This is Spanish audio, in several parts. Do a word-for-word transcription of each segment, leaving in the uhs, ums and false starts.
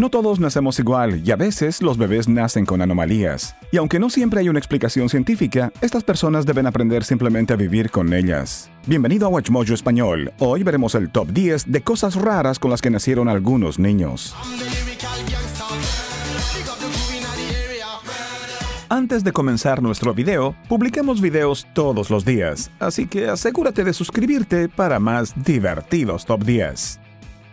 No todos nacemos igual y a veces los bebés nacen con anomalías. Y aunque no siempre hay una explicación científica, estas personas deben aprender simplemente a vivir con ellas. Bienvenido a WatchMojo Español. Hoy veremos el top diez de cosas raras con las que nacieron algunos niños. Antes de comenzar nuestro video, publicamos videos todos los días, así que asegúrate de suscribirte para más divertidos top diez.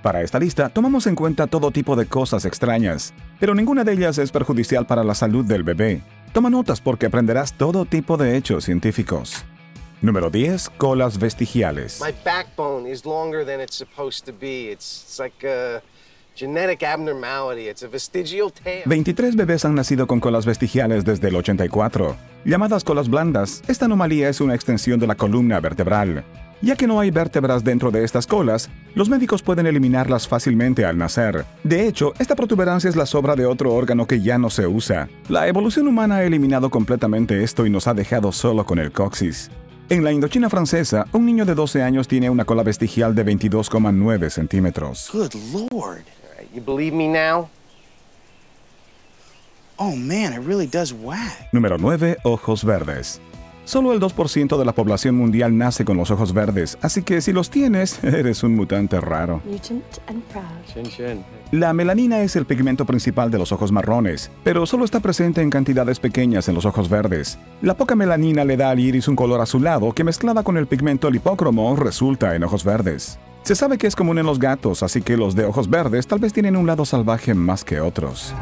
Para esta lista, tomamos en cuenta todo tipo de cosas extrañas, pero ninguna de ellas es perjudicial para la salud del bebé. Toma notas porque aprenderás todo tipo de hechos científicos. Número diez. Colas vestigiales. My backbone is longer than it's supposed to be. It's, it's like a... Genetic abnormality. It's a vestigial tale. veintitrés bebés han nacido con colas vestigiales desde el ochenta y cuatro. Llamadas colas blandas, esta anomalía es una extensión de la columna vertebral. Ya que no hay vértebras dentro de estas colas, los médicos pueden eliminarlas fácilmente al nacer. De hecho, esta protuberancia es la sobra de otro órgano que ya no se usa. La evolución humana ha eliminado completamente esto y nos ha dejado solo con el coxis. En la Indochina francesa, un niño de doce años tiene una cola vestigial de veintidós coma nueve centímetros. Good Lord. You believe me now? Oh man, it really does whack. Número nueve. Ojos verdes. Solo el dos por ciento de la población mundial nace con los ojos verdes, así que si los tienes, eres un mutante raro. Mutant and proud. Chin, chin. La melanina es el pigmento principal de los ojos marrones, pero solo está presente en cantidades pequeñas en los ojos verdes. La poca melanina le da al iris un color azulado que, mezclada con el pigmento lipócromo, resulta en ojos verdes. Se sabe que es común en los gatos, así que los de ojos verdes tal vez tienen un lado salvaje más que otros.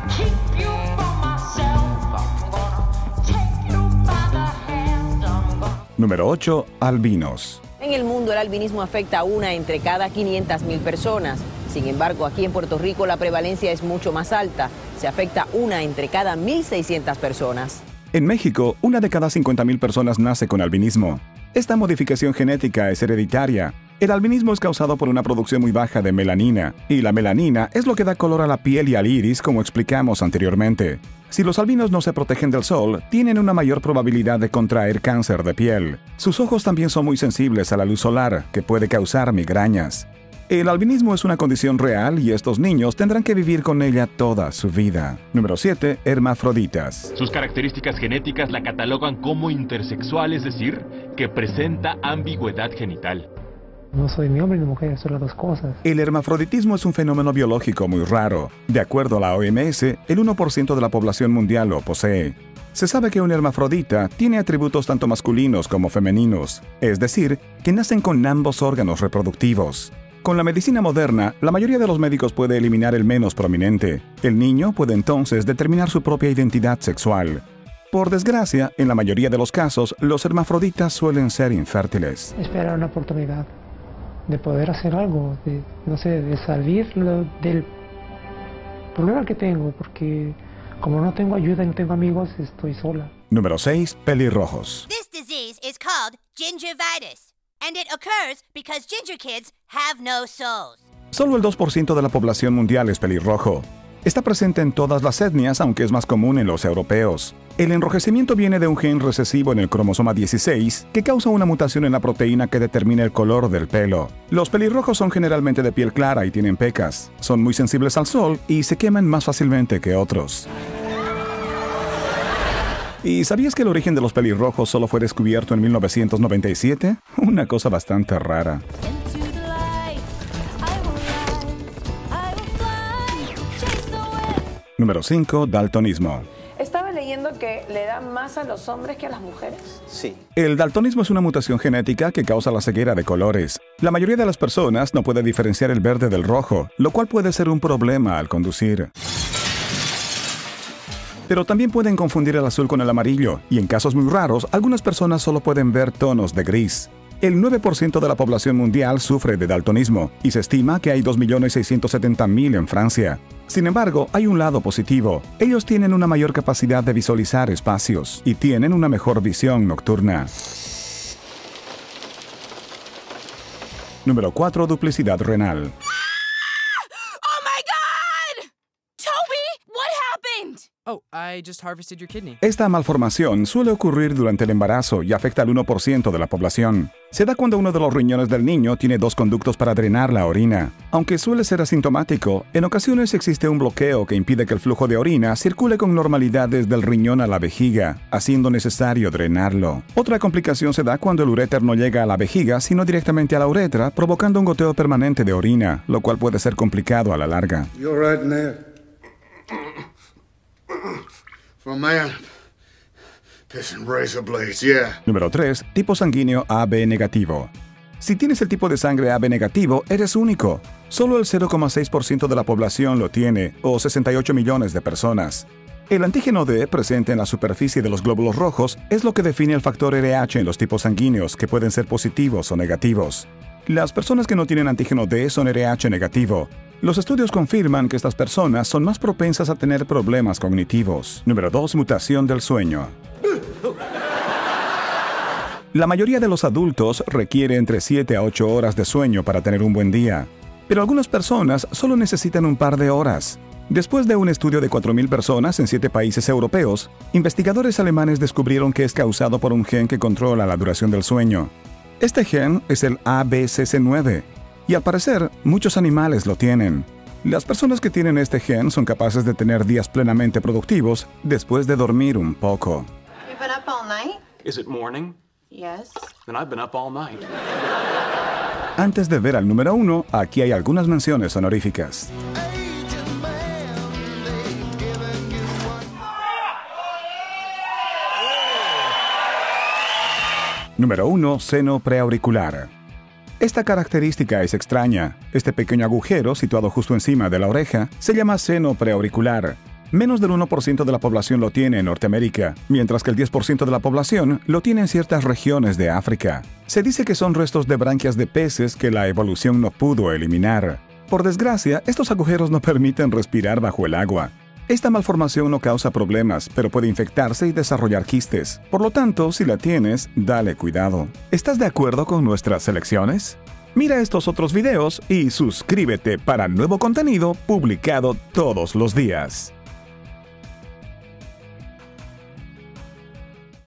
Número ocho. Albinos. En el mundo el albinismo afecta a una entre cada quinientas mil personas. Sin embargo, aquí en Puerto Rico la prevalencia es mucho más alta. Se afecta una entre cada mil seiscientas personas. En México, una de cada cincuenta mil personas nace con albinismo. Esta modificación genética es hereditaria. El albinismo es causado por una producción muy baja de melanina, y la melanina es lo que da color a la piel y al iris, como explicamos anteriormente. Si los albinos no se protegen del sol, tienen una mayor probabilidad de contraer cáncer de piel. Sus ojos también son muy sensibles a la luz solar, que puede causar migrañas. El albinismo es una condición real y estos niños tendrán que vivir con ella toda su vida. Número siete. Hermafroditas. Sus características genéticas la catalogan como intersexual, es decir, que presenta ambigüedad genital. No soy ni hombre ni mujer, son las dos cosas. El hermafroditismo es un fenómeno biológico muy raro. De acuerdo a la O M S, el uno por ciento de la población mundial lo posee. Se sabe que un hermafrodita tiene atributos tanto masculinos como femeninos, es decir, que nacen con ambos órganos reproductivos. Con la medicina moderna, la mayoría de los médicos puede eliminar el menos prominente. El niño puede entonces determinar su propia identidad sexual. Por desgracia, en la mayoría de los casos, los hermafroditas suelen ser infértiles. Esperar una oportunidad de poder hacer algo, de, no sé, de salir del problema que tengo, porque como no tengo ayuda y no tengo amigos, estoy sola. Número seis. Pelirrojos. This disease is called gingivitis, and it occurs because ginger kids have no souls. Solo el dos por ciento de la población mundial es pelirrojo. Está presente en todas las etnias, aunque es más común en los europeos. El enrojecimiento viene de un gen recesivo en el cromosoma dieciséis que causa una mutación en la proteína que determina el color del pelo. Los pelirrojos son generalmente de piel clara y tienen pecas. Son muy sensibles al sol y se queman más fácilmente que otros. ¿Y sabías que el origen de los pelirrojos solo fue descubierto en mil novecientos noventa y siete? Una cosa bastante rara. Número cinco. Daltonismo. ¿Estaba leyendo que le da más a los hombres que a las mujeres? Sí. El daltonismo es una mutación genética que causa la ceguera de colores. La mayoría de las personas no puede diferenciar el verde del rojo, lo cual puede ser un problema al conducir. Pero también pueden confundir el azul con el amarillo, y en casos muy raros, algunas personas solo pueden ver tonos de gris. El nueve por ciento de la población mundial sufre de daltonismo, y se estima que hay dos millones seiscientos setenta mil en Francia. Sin embargo, hay un lado positivo. Ellos tienen una mayor capacidad de visualizar espacios y tienen una mejor visión nocturna. Número cuatro. Duplicidad renal. Esta malformación suele ocurrir durante el embarazo y afecta al uno por ciento de la población. Se da cuando uno de los riñones del niño tiene dos conductos para drenar la orina. Aunque suele ser asintomático, en ocasiones existe un bloqueo que impide que el flujo de orina circule con normalidad desde el riñón a la vejiga, haciendo necesario drenarlo. Otra complicación se da cuando el uréter no llega a la vejiga, sino directamente a la uretra, provocando un goteo permanente de orina, lo cual puede ser complicado a la larga. Número tres. Tipo sanguíneo A B negativo. Si tienes el tipo de sangre A B negativo, eres único. Solo el cero coma seis por ciento de la población lo tiene, o sesenta y ocho millones de personas. El antígeno D presente en la superficie de los glóbulos rojos es lo que define el factor R H en los tipos sanguíneos, que pueden ser positivos o negativos. Las personas que no tienen antígeno D son R H negativo. Los estudios confirman que estas personas son más propensas a tener problemas cognitivos. Número dos. Mutación del sueño. La mayoría de los adultos requiere entre siete a ocho horas de sueño para tener un buen día, pero algunas personas solo necesitan un par de horas. Después de un estudio de cuatro mil personas en siete países europeos, investigadores alemanes descubrieron que es causado por un gen que controla la duración del sueño. Este gen es el A B C C nueve. Y al parecer, muchos animales lo tienen. Las personas que tienen este gen son capaces de tener días plenamente productivos después de dormir un poco. Antes de ver al número uno, aquí hay algunas menciones honoríficas. Número uno. Seno preauricular. Esta característica es extraña. Este pequeño agujero, situado justo encima de la oreja, se llama seno preauricular. Menos del uno por ciento de la población lo tiene en Norteamérica, mientras que el diez por ciento de la población lo tiene en ciertas regiones de África. Se dice que son restos de branquias de peces que la evolución no pudo eliminar. Por desgracia, estos agujeros no permiten respirar bajo el agua. Esta malformación no causa problemas, pero puede infectarse y desarrollar quistes. Por lo tanto, si la tienes, dale cuidado. ¿Estás de acuerdo con nuestras selecciones? Mira estos otros videos y suscríbete para nuevo contenido publicado todos los días.